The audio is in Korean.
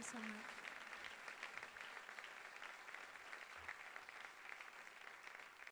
앞에서